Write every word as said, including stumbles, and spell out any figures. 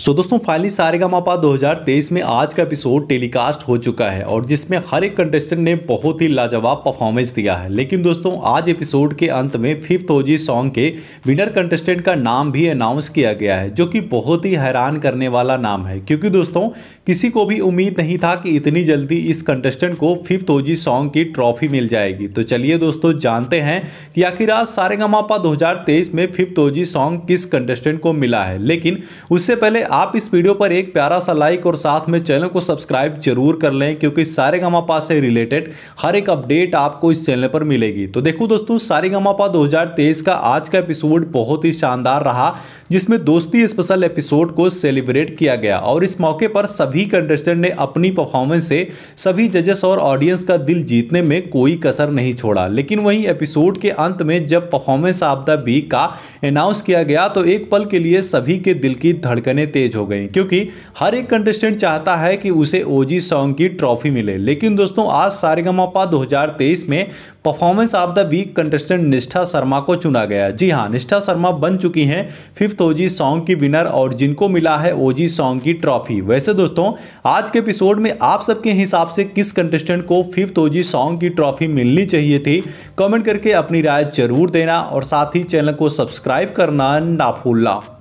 सो so, दोस्तों finally Sa Re Ga Ma Pa दो हज़ार तेईस में आज का एपिसोड टेलीकास्ट हो चुका है और जिसमें हर एक कंटेस्टेंट ने बहुत ही लाजवाब परफॉर्मेंस दिया है। लेकिन दोस्तों आज एपिसोड के अंत में फिफ्थ ओजी सॉन्ग के विनर कंटेस्टेंट का नाम भी अनाउंस किया गया है, जो कि बहुत ही हैरान करने वाला नाम है, क्योंकि दोस्तों किसी को भी उम्मीद नहीं था कि इतनी जल्दी इस कंटेस्टेंट को फिफ्थ ओजी सॉन्ग की ट्रॉफी मिल जाएगी। तो चलिए दोस्तों जानते हैं कि आखिर आज सारेगामापा दो हज़ार तेईस में फिफ्थ ओजी सॉन्ग किस कंटेस्टेंट को मिला है। लेकिन उससे पहले आप इस वीडियो पर एक प्यारा सा लाइक और साथ में चैनल को सब्सक्राइब जरूर कर लें, क्योंकि सारेगामापा से रिलेटेड हर एक अपडेट आपको इस चैनल पर मिलेगी। तो देखो दोस्तों सारेगामापा दो हज़ार तेईस का आज का एपिसोड बहुत ही शानदार रहा, जिसमें दोस्ती स्पेशल एपिसोड को सेलिब्रेट किया गया और इस मौके पर सभी कंटेस्टेंट ने अपनी परफॉर्मेंस से सभी जजेस और ऑडियंस का दिल जीतने में कोई कसर नहीं छोड़ा। लेकिन वहीं एपिसोड के अंत में जब परफॉर्मेंस ऑफ द वीक का अनाउंस किया गया तो एक पल के लिए सभी के दिल की धड़कने तेज हो गई, क्योंकि हर एक कंटेस्टेंट चाहता है कि उसे ओजी सॉन्ग की ट्रॉफी मिले। लेकिन दोस्तों आज सारेगामापा दो हज़ार तेईस में performance of the week contestant Nishtha Sharma को चुना गया। जी हाँ, निष्ठा शर्मा बन चुकी हैं फिफ्थ ओजी सॉन्ग की विनर और जिनको मिला है ओजी सॉन्ग की ट्रॉफी। वैसे दोस्तों आज के एपिसोड में आप सबके हिसाब से किस कंटेस्टेंट को फिफ्थ ओजी सॉन्ग की ट्रॉफी मिलनी चाहिए थी, कमेंट करके अपनी राय जरूर देना और साथ ही चैनल को सब्सक्राइब करना ना भूलना।